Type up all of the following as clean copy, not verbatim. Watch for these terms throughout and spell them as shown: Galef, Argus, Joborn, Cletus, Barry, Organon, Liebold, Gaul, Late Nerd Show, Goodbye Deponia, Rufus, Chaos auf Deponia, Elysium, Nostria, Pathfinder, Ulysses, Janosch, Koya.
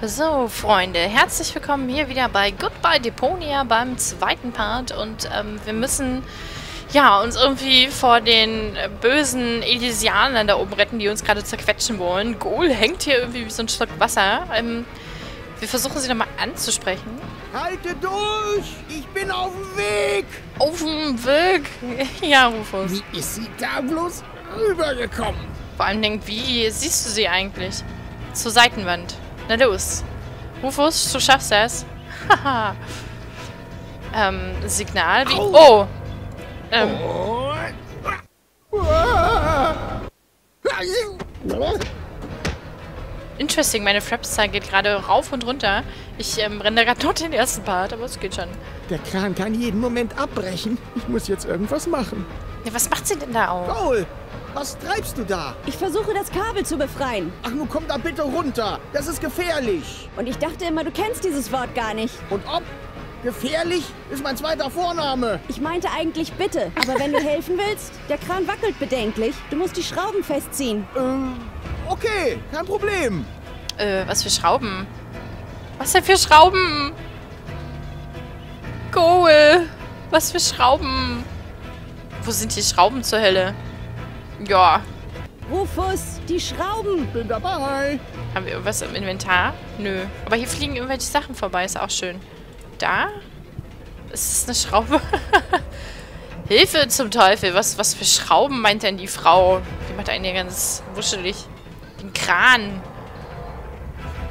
So, Freunde, herzlich willkommen hier wieder bei Goodbye Deponia beim zweiten Part. Und wir müssen ja uns irgendwie vor den bösen Elysianern da oben retten, die uns gerade zerquetschen wollen. Gaul hängt hier irgendwie wie so ein Schluck Wasser. Wir versuchen sie nochmal anzusprechen. Halte durch! Ich bin auf dem Weg! Auf dem Weg? Ja, Rufus. Wie ist sie da bloß rübergekommen? Vor allem, wie siehst du sie eigentlich? Zur Seitenwand. Na los. Rufus, du schaffst das. Haha. Signal wie... Oh! Interesting, meine Frapszahl geht gerade rauf und runter. Ich renne gerade dort den ersten Part, aber es geht schon. Der Kran kann jeden Moment abbrechen. Ich muss jetzt irgendwas machen. Ja, was macht sie denn da auch? Gaul! Was treibst du da? Ich versuche, das Kabel zu befreien. Ach, nun komm da bitte runter. Das ist gefährlich. Und ich dachte immer, du kennst dieses Wort gar nicht. Und ob? Gefährlich ist mein zweiter Vorname. Ich meinte eigentlich bitte. Aber wenn du helfen willst, der Kran wackelt bedenklich. Du musst die Schrauben festziehen. Okay, kein Problem. Was für Schrauben? Was denn für Schrauben? Goal. Was für Schrauben? Wo sind die Schrauben zur Hölle? Ja. Rufus, die Schrauben! Bin dabei! Haben wir irgendwas im Inventar? Nö. Aber hier fliegen irgendwelche Sachen vorbei, ist auch schön. Da? Ist das eine Schraube? Hilfe zum Teufel! Was für Schrauben meint denn die Frau? Die macht einen ja ganz wuschelig. Den Kran!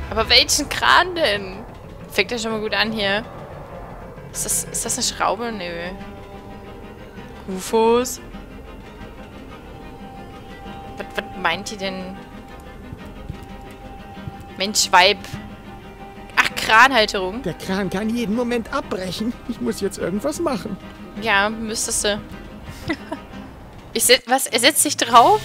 Aber welchen Kran denn? Fängt ja schon mal gut an hier. Ist das eine Schraube? Nö. Rufus? Was meint die denn? Mensch, Weib. Ach, Kranhalterung. Der Kran kann jeden Moment abbrechen. Ich muss jetzt irgendwas machen. Ja, müsstest du. Er setzt sich drauf?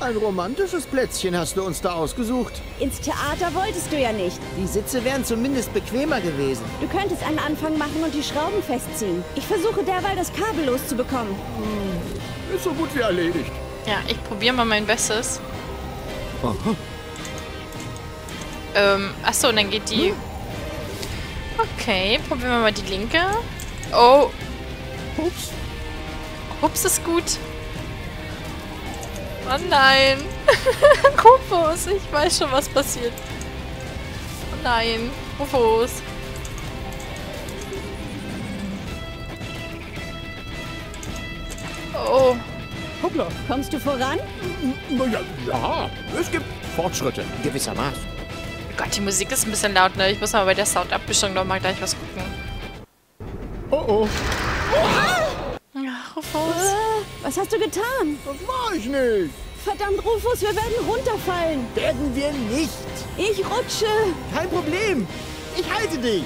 Ein romantisches Plätzchen hast du uns da ausgesucht. Ins Theater wolltest du ja nicht. Die Sitze wären zumindest bequemer gewesen. Du könntest einen Anfang machen und die Schrauben festziehen. Ich versuche derweil, das Kabel loszubekommen. Ist so gut wie erledigt. Ja, ich probiere mal mein Bestes. Aha. Achso, und dann geht die... Okay, probieren wir mal die linke. Oh. Hups. Hups ist gut. Oh nein. Rufus, ich weiß schon, was passiert. Oh nein. Rufus. Oh. Hoppla. Kommst du voran? Ja, es gibt Fortschritte, gewissermaßen. Gott, die Musik ist ein bisschen laut, ne? Ich muss mal bei der Soundabmischung noch mal gleich was gucken. Oh oh. Ach, Rufus. Was hast du getan? Das war ich nicht. Verdammt, Rufus, wir werden runterfallen. Werden wir nicht. Ich rutsche. Kein Problem. Ich halte dich.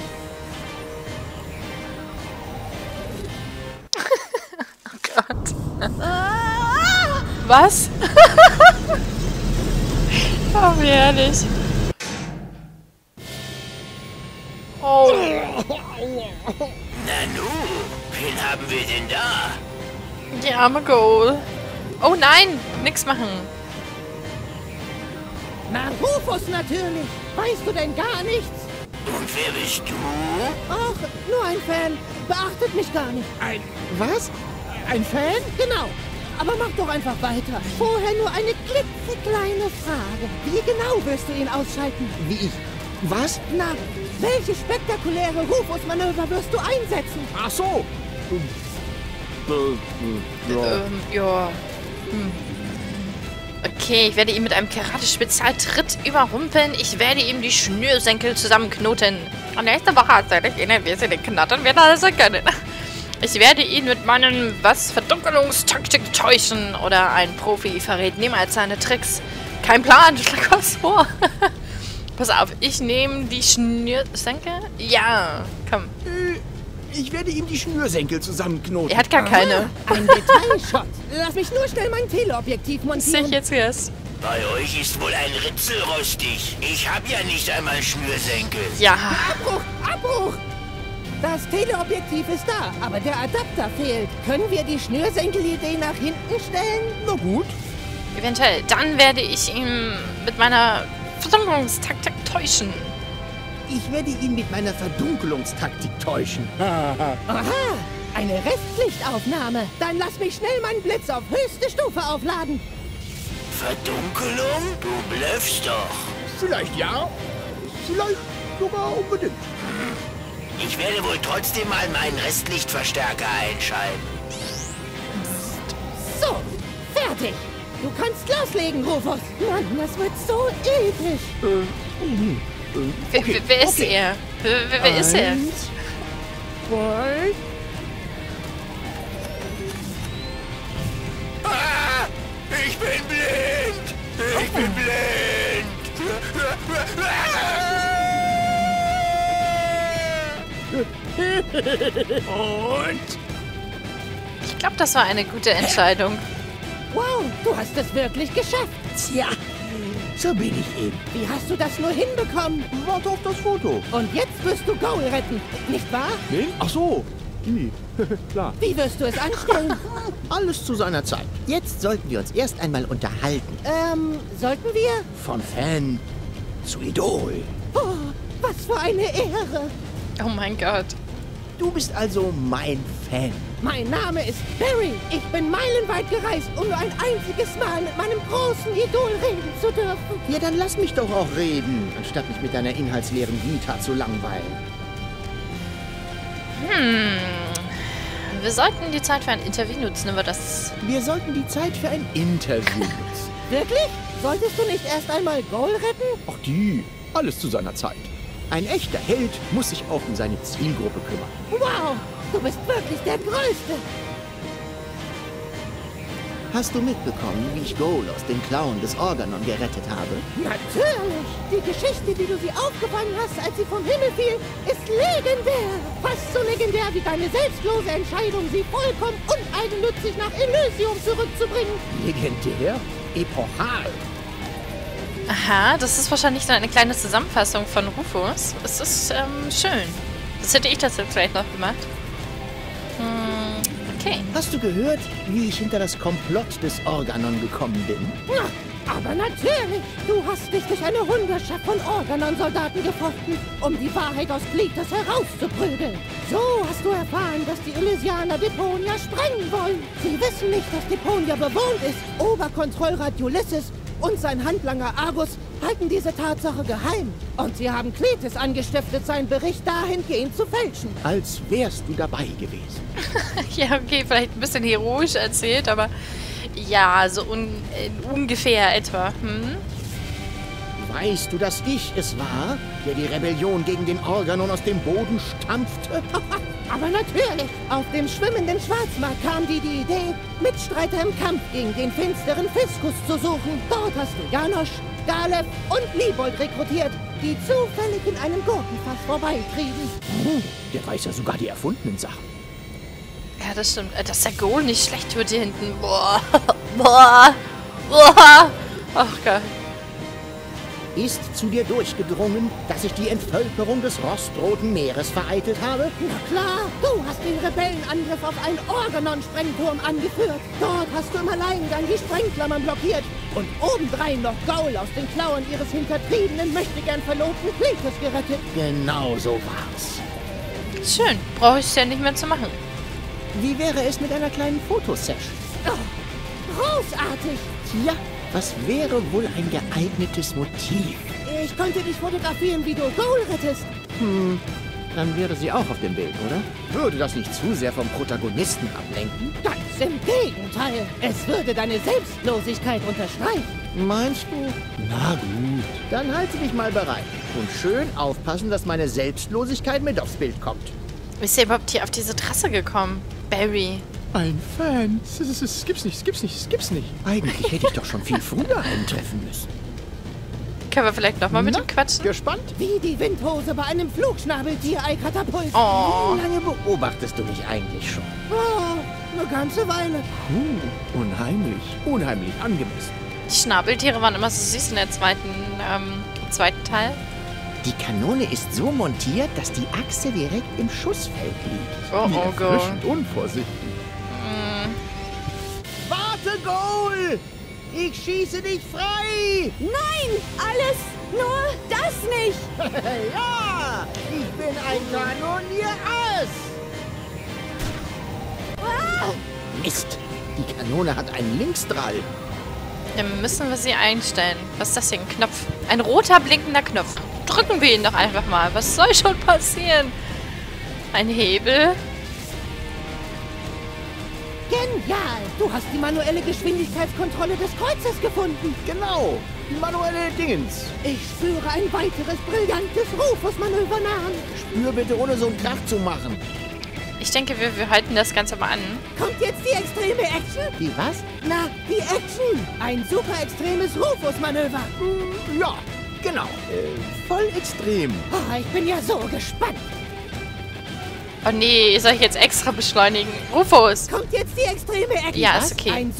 Oh Gott. Was? Oh, wie herrlich. Oh. Nanu, wen haben wir denn da? Die arme Gaul. Oh nein, nix machen. Na, Rufus natürlich. Weißt du denn gar nichts? Und wer bist du? Ach, nur ein Fan. Beachtet mich gar nicht. Ein... Was? Ein Fan? Genau. Aber mach doch einfach weiter. Vorher nur eine klitzekleine Frage. Wie genau wirst du ihn ausschalten? Wie ich? Was? Na, welche spektakuläre Rufus-Manöver wirst du einsetzen? Ach so. Ja. Okay, ich werde ihn mit einem Karate-Spezialtritt überrumpeln. Ich werde ihm die Schnürsenkel zusammenknoten. Und nächste Woche hat er nicht wir sie den Knattern werden alles erkennen. Ich werde ihn mit meinen Verdunkelungstaktik täuschen. Oder ein Profi verrät niemals seine Tricks. Kein Plan, schlag was vor. Pass auf, ich nehme die Schnürsenkel. Ja, komm. Ich werde ihm die Schnürsenkel zusammenknoten. Er hat gar keine. Ein Detailshot. Lass mich nur schnell mein Teleobjektiv montieren. Sech jetzt erst. Bei euch ist wohl ein Ritzel rostig. Ich habe ja nicht einmal Schnürsenkel. Ja. Abbruch, Abbruch. Das Teleobjektiv ist da, aber der Adapter fehlt. Können wir die Schnürsenkelidee nach hinten stellen? Na gut. Eventuell. Dann werde ich ihn mit meiner Versammlungstaktik täuschen. Ich werde ihn mit meiner Verdunkelungstaktik täuschen. Aha, eine Restlichtaufnahme. Dann lass mich schnell meinen Blitz auf höchste Stufe aufladen. Verdunkelung? Du blöffst doch. Vielleicht ja, vielleicht sogar unbedingt. Ich werde wohl trotzdem mal meinen Restlichtverstärker einschalten. So, fertig. Du kannst loslegen, Rufus. Mann, das wird so episch. Okay, wer ist er? Wer ist er? Ah, ich bin blind! Ich bin blind! Und? Ich glaube, das war eine gute Entscheidung. Wow, du hast es wirklich geschafft. Tja, so bin ich eben. Wie hast du das nur hinbekommen? Warte auf das Foto. Und jetzt wirst du Gaul retten, nicht wahr? Wen? Ach so, die. Klar. Wie wirst du es anstellen? Alles zu seiner Zeit. Jetzt sollten wir uns erst einmal unterhalten. Sollten wir? Von Fan zu Idol. Oh, was für eine Ehre. Oh mein Gott. Du bist also mein Fan. Mein Name ist Barry. Ich bin meilenweit gereist, um nur ein einziges Mal mit meinem großen Idol reden zu dürfen. Ja, dann lass mich doch auch reden, anstatt mich mit deiner inhaltsleeren Vita zu langweilen. Wir sollten die Zeit für ein Interview nutzen, aber das... Wir sollten die Zeit für ein Interview nutzen. Wirklich? Solltest du nicht erst einmal Gaul retten? Ach die, alles zu seiner Zeit. Ein echter Held muss sich auch um seine Zielgruppe kümmern. Wow, du bist wirklich der Größte! Hast du mitbekommen, wie ich Gaul aus den Klauen des Organon gerettet habe? Natürlich! Die Geschichte, wie du sie aufgefangen hast, als sie vom Himmel fiel, ist legendär! Fast so legendär, wie deine selbstlose Entscheidung, sie vollkommen uneigennützig nach Elysium zurückzubringen! Legendär? Epochal! Aha, das ist wahrscheinlich dann eine kleine Zusammenfassung von Rufus. Es ist schön. Das hätte ich tatsächlich vielleicht noch gemacht. Okay. Hast du gehört, wie ich hinter das Komplott des Organon gekommen bin? Na, aber natürlich! Du hast dich durch eine Hundertschaft von Organon-Soldaten gefochten, um die Wahrheit aus Cletus herauszuprügeln. So hast du erfahren, dass die Elysianer Deponia sprengen wollen. Sie wissen nicht, dass Deponia bewohnt ist. Oberkontrollrat Ulysses und sein Handlanger Argus halten diese Tatsache geheim. Und sie haben Cletus angestiftet, seinen Bericht dahingehend zu fälschen. Als wärst du dabei gewesen. Ja, okay, vielleicht ein bisschen heroisch erzählt, aber ja, so ungefähr etwa. Weißt du, dass ich es war, der die Rebellion gegen den Organon aus dem Boden stampfte? Aber natürlich! Auf dem schwimmenden Schwarzmarkt kam dir die Idee, Mitstreiter im Kampf gegen den finsteren Fiskus zu suchen. Dort hast du Janosch, Galef und Liebold rekrutiert, die zufällig in einem Gurkenfass vorbeitrieben. Der weiß ja sogar die erfundenen Sachen. Ja, das stimmt. Das ist der Goal nicht schlecht für dir hinten. Boah. Boah. Boah. Ach Gott. Ist zu dir durchgedrungen, dass ich die Entvölkerung des rostroten Meeres vereitelt habe? Na klar, du hast den Rebellenangriff auf einen Organon-Sprengturm angeführt. Dort hast du im Alleingang die Sprengklammern blockiert und obendrein noch Gaul aus den Klauen ihres hintertriebenen, möchtegern verlobten Cletus gerettet. Genau so war's. Schön, brauche ich ja nicht mehr zu machen. Wie wäre es mit einer kleinen Fotosession? Oh, großartig! Ja. Was wäre wohl ein geeignetes Motiv? Ich könnte dich fotografieren, wie du Gaul rettest. Dann wäre sie auch auf dem Bild, oder? Würde das nicht zu sehr vom Protagonisten ablenken? Ganz im Gegenteil. Es würde deine Selbstlosigkeit unterstreichen. Meinst du? Na gut. Dann halte dich mal bereit. Und schön aufpassen, dass meine Selbstlosigkeit mit aufs Bild kommt. Ist er überhaupt hier auf diese Trasse gekommen? Barry. Ein Fan? Es gibt's nicht, es gibt's nicht, es gibt's nicht. Eigentlich hätte ich doch schon viel früher eintreffen müssen. Können wir vielleicht nochmal mit ihm quatschen? Gespannt? Wie die Windhose bei einem Flugschnabeltier-Ei-Katapult. Oh. Wie lange beobachtest du mich eigentlich schon? Oh, eine ganze Weile. Unheimlich. Unheimlich angemessen. Die Schnabeltiere waren immer so süß in der zweiten Teil. Die Kanone ist so montiert, dass die Achse direkt im Schussfeld liegt. Oh Gott. Erfrischend unvorsichtig. Warte, Gaul! Ich schieße dich frei! Nein! Alles nur das nicht! Ja! Ich bin ein Kanonier-Ass! Ah! Mist! Die Kanone hat einen Linksdrall. Dann müssen wir sie einstellen. Was ist das hier? Ein Knopf. Ein roter blinkender Knopf. Drücken wir ihn doch einfach mal. Was soll schon passieren? Ein Hebel. Genial! Du hast die manuelle Geschwindigkeitskontrolle des Kreuzes gefunden. Genau. Die manuelle Dingens. Ich spüre ein weiteres brillantes Rufus-Manöver nahen. Spür bitte, ohne so einen Krach zu machen. Ich denke, wir halten das Ganze mal an. Kommt jetzt die extreme Action? Die was? Na, die Action. Ein super extremes Rufus-Manöver. Ja, genau. Voll extrem. Oh, ich bin ja so gespannt. Oh nee, soll ich jetzt extra beschleunigen? Rufus! Kommt jetzt die extreme Action? Ja, ist okay. Ein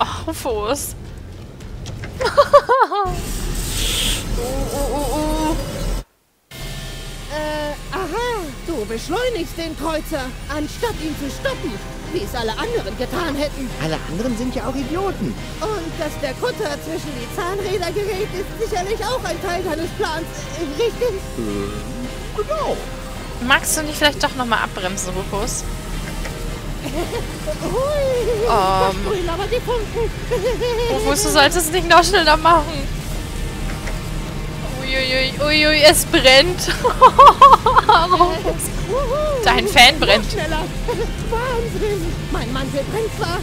oh, Rufus. Aha, du beschleunigst den Kreuzer, anstatt ihn zu stoppen, wie es alle anderen getan hätten. Alle anderen sind ja auch Idioten. Und dass der Kutter zwischen die Zahnräder gerät, ist sicherlich auch ein Teil deines Plans, richtig? Genau. Magst du nicht vielleicht doch nochmal abbremsen, Rufus? Rufus, du solltest nicht noch schneller machen. Uiuiui, es brennt. Rufus. Dein Fan brennt. Wahnsinn. Mein Mantel brennt zwar,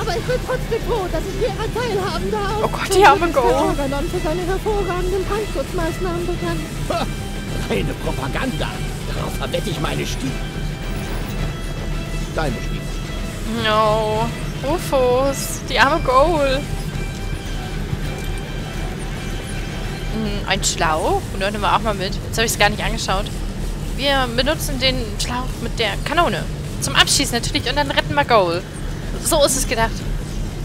aber ich bin trotzdem froh, dass ich hier daran teilhaben darf. Oh Gott, die arme Gaul. Organon für seine hervorragenden Brandschutzmaßnahmen bekannt. Reine Propaganda. Darauf verwette ich meine Stiefel. Deine Stiefel. No. Rufus. Die arme Gaul. Ein Schlauch? Und dann nehmen wir auch mal mit. Jetzt habe ich es gar nicht angeschaut. Wir benutzen den Schlauch mit der Kanone. Zum Abschießen natürlich und dann retten wir Gaul. So ist es gedacht.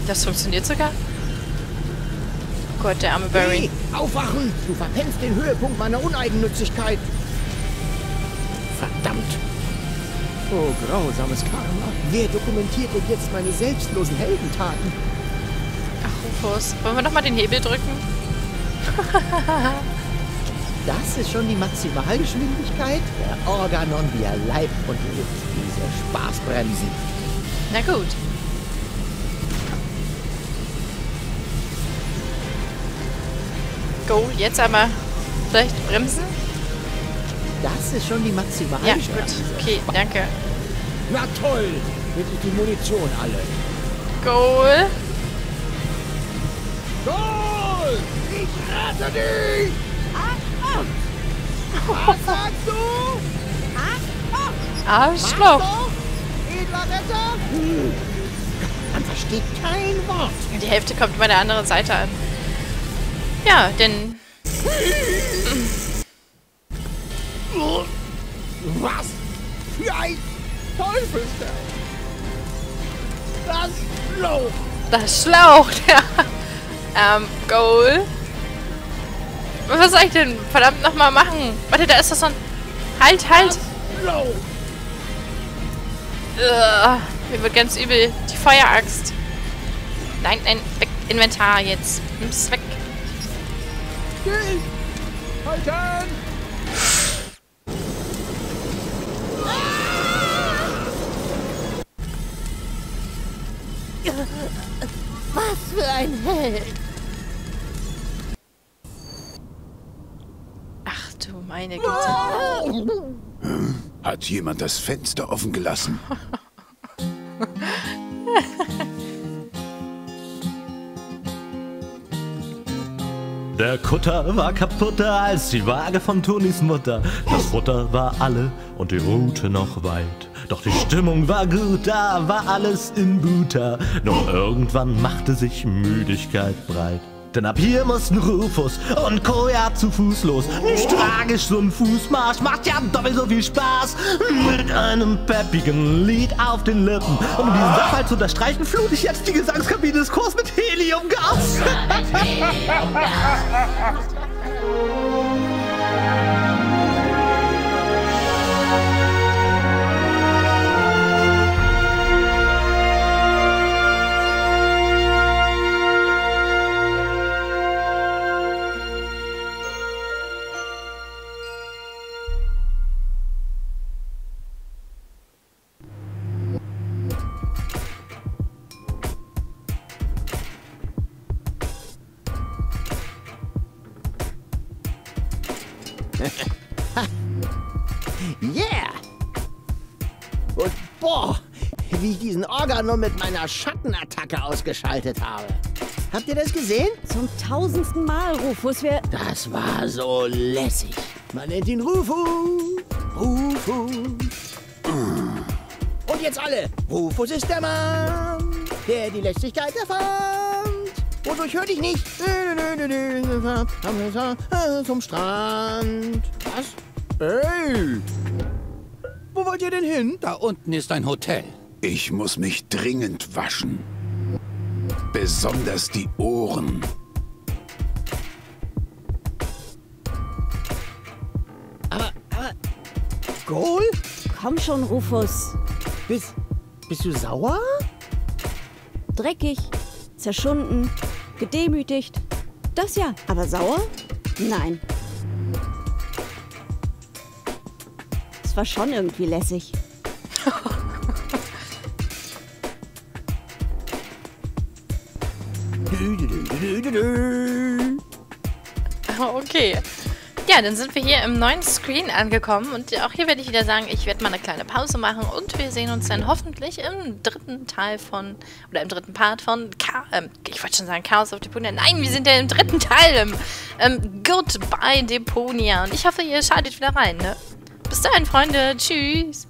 Das funktioniert sogar. Oh Gott, der arme Barry. Hey, aufwachen! Du verpennst den Höhepunkt meiner Uneigennützigkeit. Verdammt! Oh, grausames Karma. Wer dokumentiert denn jetzt meine selbstlosen Heldentaten? Ach, Rufus. Wollen wir nochmal den Hebel drücken? Das ist schon die Maximalgeschwindigkeit? Der Organon, wie er Leib und lebt, diese Spaßbremsen. Na gut. Go, jetzt aber vielleicht bremsen? Das ist schon die Maximalgeschwindigkeit. Ja, gut. Okay, danke. Na toll! Bitte die Munition alle. Goal! Goal! Ich rate dich! Ab! Was sagst du? Ab! Arschloch! Edler Retter? Man versteht kein Wort. Die Hälfte kommt bei der anderen Seite an. Ja, denn... Was für ein Teufelsdreck! Das Schlauch! Das Schlauch, ja. Goal. Was soll ich denn verdammt nochmal machen? Warte, da ist das so ein... Halt, halt! Mir wird ganz übel. Die Feueraxt. Nein, nein, weg. Inventar jetzt. Nimm's weg. Halten! Was für ein Held! Ach du meine Güte. Hat jemand das Fenster offen gelassen? Der Kutter war kaputter als die Waage von Tonis Mutter. Das Futter war alle und die Route noch weit. Doch die Stimmung war gut, da war alles im Buter. Doch irgendwann machte sich Müdigkeit breit. Denn ab hier mussten Rufus und Koya zu Fuß los. Nicht tragisch, so ein Fußmarsch macht ja doppelt so viel Spaß. Mit einem peppigen Lied auf den Lippen. Um diesen Sachverhalt zu unterstreichen, flute ich jetzt die Gesangskabine des Chors mit Heliumgas. Yeah! Und boah, wie ich diesen Organon mit meiner Schattenattacke ausgeschaltet habe. Habt ihr das gesehen? Zum 1000. Mal, Rufus, wir... Das war so lässig. Man nennt ihn Rufus. Rufus. Und jetzt alle. Rufus ist der Mann, der die Lässigkeit erfand. Und ich höre dich nicht. Zum Strand. Was? Hey! Wo wollt ihr denn hin? Da unten ist ein Hotel. Ich muss mich dringend waschen. Besonders die Ohren. Aber... Gaul? Komm schon, Rufus. Bist du sauer? Dreckig, zerschunden, gedemütigt. Das ja, aber sauer? Nein. War schon irgendwie lässig. Okay. Ja, dann sind wir hier im neuen Screen angekommen und auch hier werde ich wieder sagen, ich werde mal eine kleine Pause machen und wir sehen uns dann hoffentlich im dritten Teil von, oder im dritten Part von, ich wollte schon sagen Chaos auf Deponia. Nein, wir sind ja im dritten Teil im Goodbye Deponia und ich hoffe, ihr schaltet wieder rein, ne? Bis dahin, Freunde. Tschüss.